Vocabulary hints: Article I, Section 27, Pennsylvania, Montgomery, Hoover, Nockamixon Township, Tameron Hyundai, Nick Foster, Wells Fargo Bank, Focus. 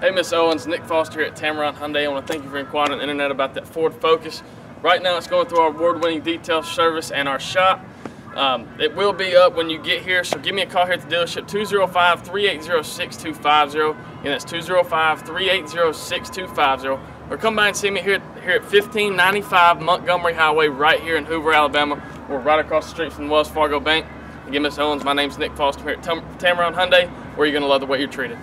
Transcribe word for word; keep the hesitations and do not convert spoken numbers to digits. Hey, Miss Owens, Nick Foster here at Tameron Hyundai. I want to thank you for inquiring on the internet about that Ford Focus. Right now, it's going through our award-winning detail service and our shop. Um, it will be up when you get here, so give me a call here at the dealership, two zero five, three eight zero, six two five zero. And that's two zero five, three eight zero, six two five zero. Or come by and see me here, here at fifteen ninety-five Montgomery Highway right here in Hoover, Alabama. We're right across the street from Wells Fargo Bank. Again, Miss Owens, my name's Nick Foster here at Tameron Hyundai, where you're going to love the way you're treated.